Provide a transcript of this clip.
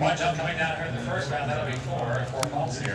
Watch out coming down here in the first round. That'll be four faults here.